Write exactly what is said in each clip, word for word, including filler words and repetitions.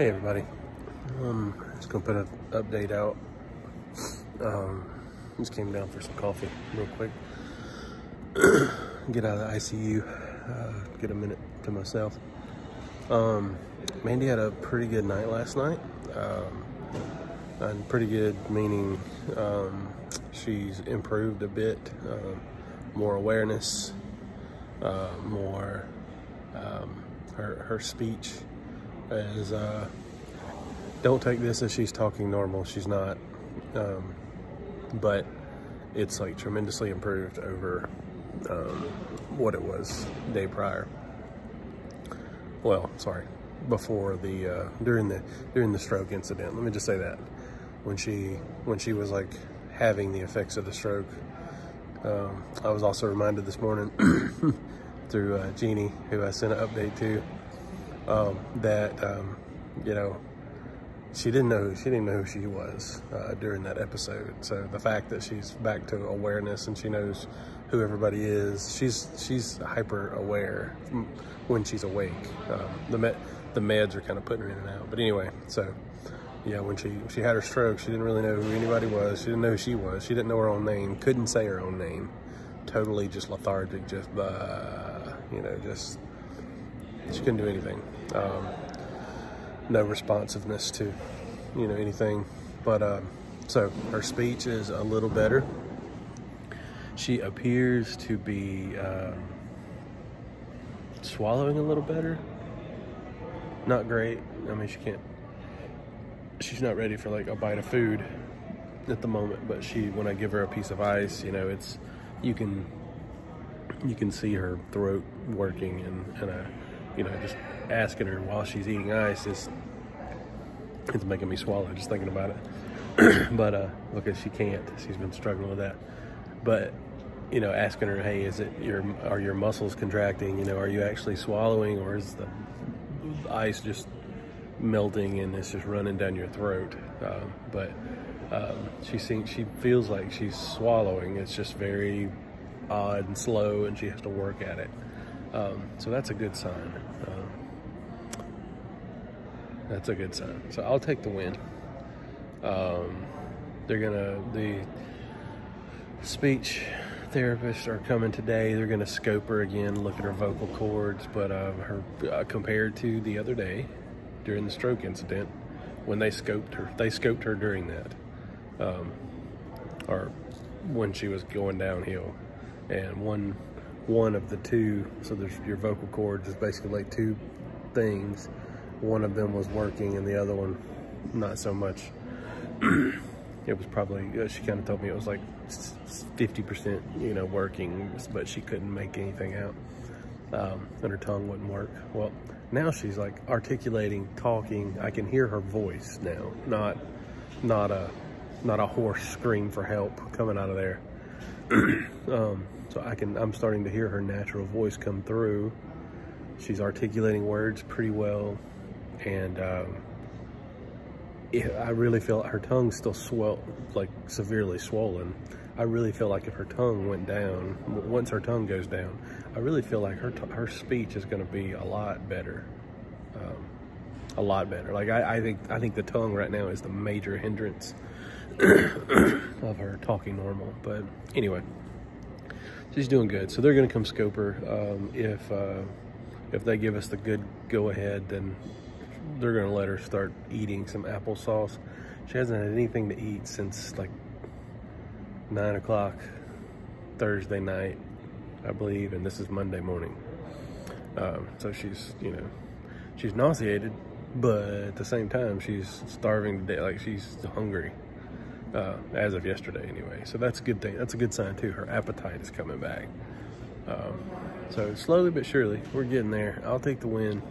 Hey everybody, um, just gonna put an update out. Um, just came down for some coffee real quick. Get out of the I C U, uh, get a minute to myself. Um, Mandy had a pretty good night last night. Um, and pretty good meaning um, she's improved a bit, um, more awareness, uh, more um, her, her speech. Is uh don't take this as she's talking normal, she's not, um but it's like tremendously improved over um what it was day prior. Well, sorry, before the uh during the during the stroke incident, let me just say that when she when she was like having the effects of the stroke, um I was also reminded this morning through uh Jeannie, who I sent an update to, um that um you know, she didn't know she didn't know who she was uh during that episode. So the fact that she's back to awareness and she knows who everybody is, she's she's hyper aware when she's awake. Um the med the meds are kind of putting her in and out, but anyway, so yeah, when she she had her stroke, she didn't really know who anybody was. She didn't know who she was. She didn't know her own name, couldn't say her own name, totally just lethargic, just uh you know, just she couldn't do anything. Um, no responsiveness to, you know, anything. But um, so her speech is a little better. She appears to be um, swallowing a little better. Not great. I mean, she can't. She's not ready for like a bite of food at the moment. But she, when I give her a piece of ice, you know, it's you can you can see her throat working, and and a. You know, just asking her while she's eating ice is it's making me swallow just thinking about it. But uh because she can't, she's been struggling with that. But you know, asking her, hey, is it your are your muscles contracting? You know, are you actually swallowing, or is the ice just melting and it's just running down your throat? Um, but um, she seems she feels like she's swallowing. It's just very odd and slow, and she has to work at it. Um, so that's a good sign. Um, that's a good sign. So I'll take the win. Um, they're gonna, the speech therapists are coming today. They're gonna scope her again, look at her vocal cords. But uh, her uh, compared to the other day during the stroke incident, when they scoped her, they scoped her during that, um, or when she was going downhill, and one. One of the two, so there's your vocal cords is basically like two things. One of them was working and the other one, not so much. It was probably, she kind of told me it was like fifty percent, you know, working, but she couldn't make anything out. Um, and her tongue wouldn't work. Well, now she's like articulating, talking. I can hear her voice now, not, not a, not a hoarse scream for help coming out of there. um, So I can, I'm starting to hear her natural voice come through. She's articulating words pretty well. And um, it, I really feel her tongue's still swell, like severely swollen. I really feel like if her tongue went down, once her tongue goes down, I really feel like her, her speech is gonna be a lot better. Um, a lot better. Like I, I think, I think the tongue right now is the major hindrance of her talking normal. But anyway. She's doing good, so they're going to come scope her. Um, if uh, if they give us the good go-ahead, then they're going to let her start eating some applesauce. She hasn't had anything to eat since like nine o'clock Thursday night, I believe, and this is Monday morning. Um, so she's, you know, she's nauseated, but at the same time, she's starving to death. Like she's hungry. Uh, as of yesterday anyway. So that's a good thing. That's a good sign too. Her appetite is coming back. Um, so slowly but surely, we're getting there. I'll take the win.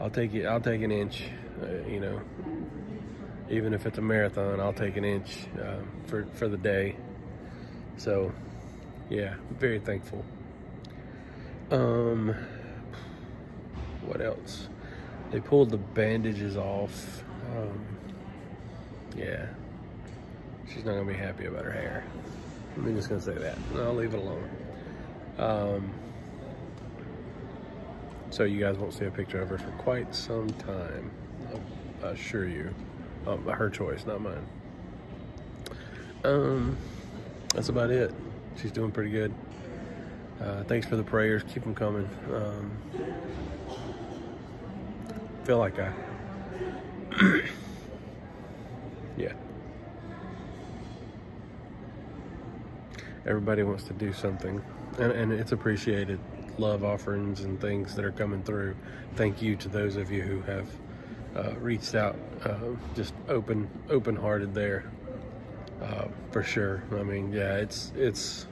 I'll take it. I'll take an inch, uh, you know, even if it's a marathon, I'll take an inch uh, for, for the day. So yeah, very thankful. Um, what else? They pulled the bandages off. Um, yeah. She's not going to be happy about her hair. I'm just going to say that. I'll leave it alone. Um, so you guys won't see a picture of her for quite some time. assure you. Um, her choice, not mine. Um, that's about it. She's doing pretty good. Uh, thanks for the prayers. Keep them coming. Um, feel like I... yeah. Everybody wants to do something. And, and it's appreciated. Love offerings and things that are coming through. Thank you to those of you who have uh, reached out. Uh, just open, open-hearted there. Uh, for sure. I mean, yeah, it's it's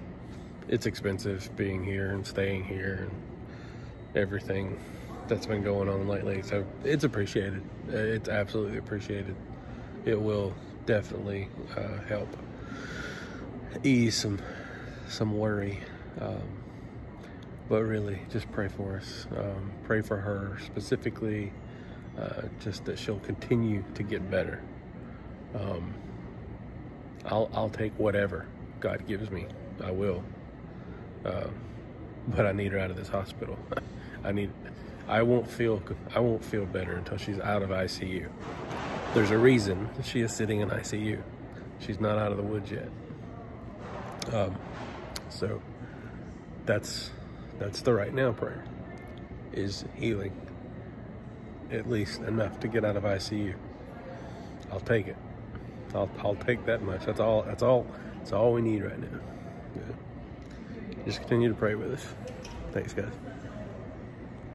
it's expensive being here and staying here and everything that's been going on lately. So it's appreciated. It's absolutely appreciated. It will definitely uh, help ease some some worry. Um, but really, just pray for us. Um, pray for her specifically, uh, just that she'll continue to get better. Um, I'll, I'll take whatever God gives me. I will. Uh, but I need her out of this hospital. I need, I won't feel, I won't feel better until she's out of I C U. There's a reason she is sitting in I C U. She's not out of the woods yet. Um, so that's, that's the right now prayer, is healing, at least enough to get out of I C U. I'll take it. I'll, I'll take that much. That's all, that's all, that's all we need right now. Yeah. Just continue to pray with us. Thanks, guys.